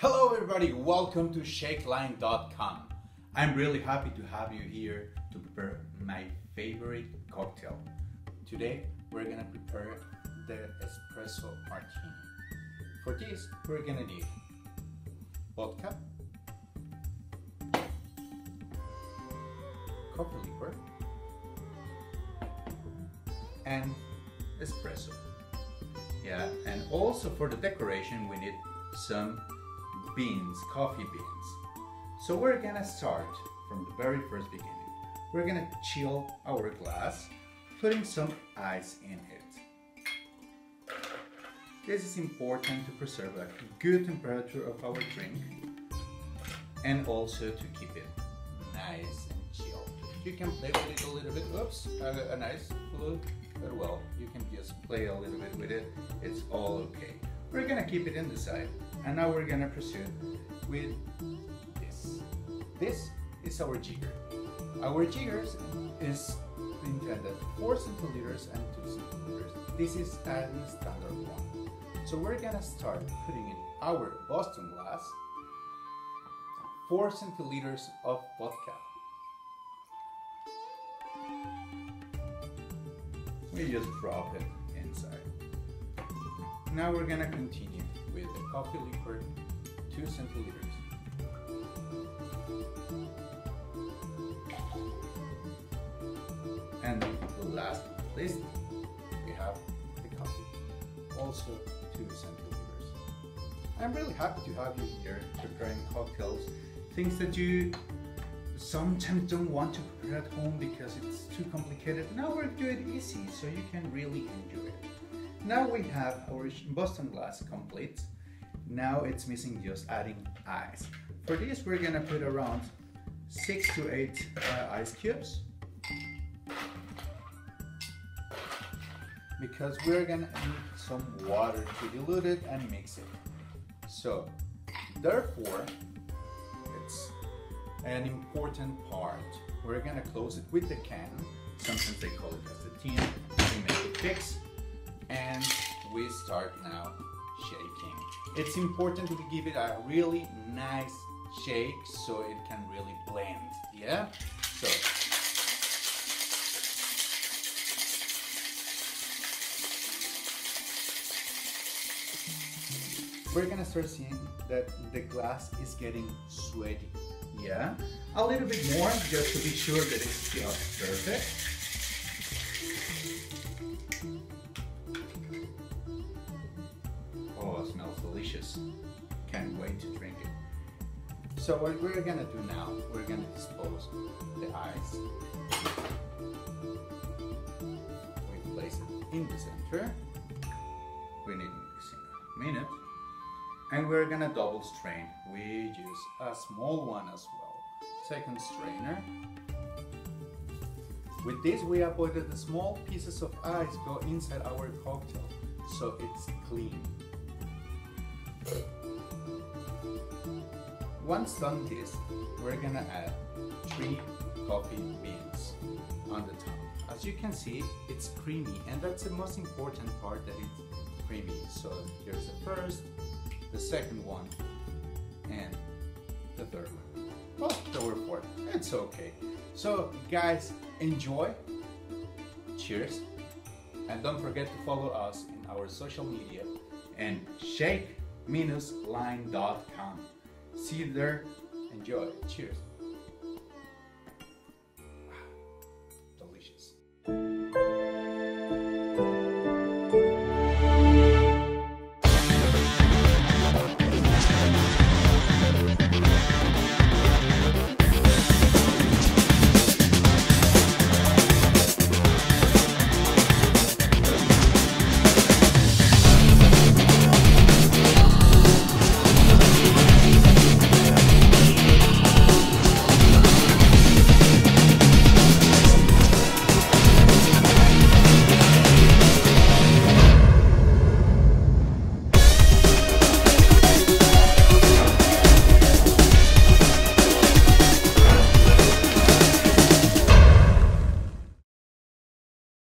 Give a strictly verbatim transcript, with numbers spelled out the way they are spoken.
Hello everybody, welcome to Shake Line dot com. I'm really happy to have you here to prepare my favorite cocktail. Today we're gonna prepare the Espresso Martini. For this we're gonna need vodka, coffee liquor, and espresso. Yeah, and also for the decoration we need some beans, coffee beans. So we're gonna start from the very first beginning. We're gonna chill our glass, putting some ice in it. This is important to preserve a good temperature of our drink and also to keep it nice and chilled. You can play with it a little bit. Oops, a, a nice look, but well, you can just play a little bit with it. It's all okay. We're gonna keep it in the side, and now we're gonna proceed with this. This is our jigger. Our jigger is intended for centiliters and two centiliters. This is a standard one. So we're gonna start putting in our Boston glass four centiliters of vodka. We just drop it inside. Now we're gonna continue with the coffee liquor, two centiliters. And the last but not least, we have the coffee, also two centiliters. I'm really happy to have you here preparing cocktails, things that you sometimes don't want to prepare at home because it's too complicated. Now we're doing it easy, so you can really enjoy it. Now we have our Boston glass complete. Now it's missing just adding ice. For this we're gonna put around six to eight uh, ice cubes, because we're gonna need some water to dilute it and mix it. So therefore it's an important part. We're gonna close it with the can. Sometimes they call it cassatine. We make it fix. And we start now shaking. It's important to give it a really nice shake so it can really blend, yeah? So. We're gonna start seeing that the glass is getting sweaty, yeah? A little bit more just to be sure that it's just perfect. Oh, it smells delicious. Can't wait to drink it. So what we're gonna do now, we're gonna dispose the ice. We place it in the center. We need mixing a minute. And we're gonna double strain. We use a small one as well. Second strainer. With this, we avoid that the small pieces of ice go inside our cocktail, so it's clean. Once done this, we're gonna add three coffee beans on the top. As you can see, it's creamy, and that's the most important part, that it's creamy. So here's the first, the second one, and the third one. Well, there were four. It's okay. So guys, enjoy, cheers, and don't forget to follow us in our social media and shake line dot com. See you there. Enjoy. Cheers.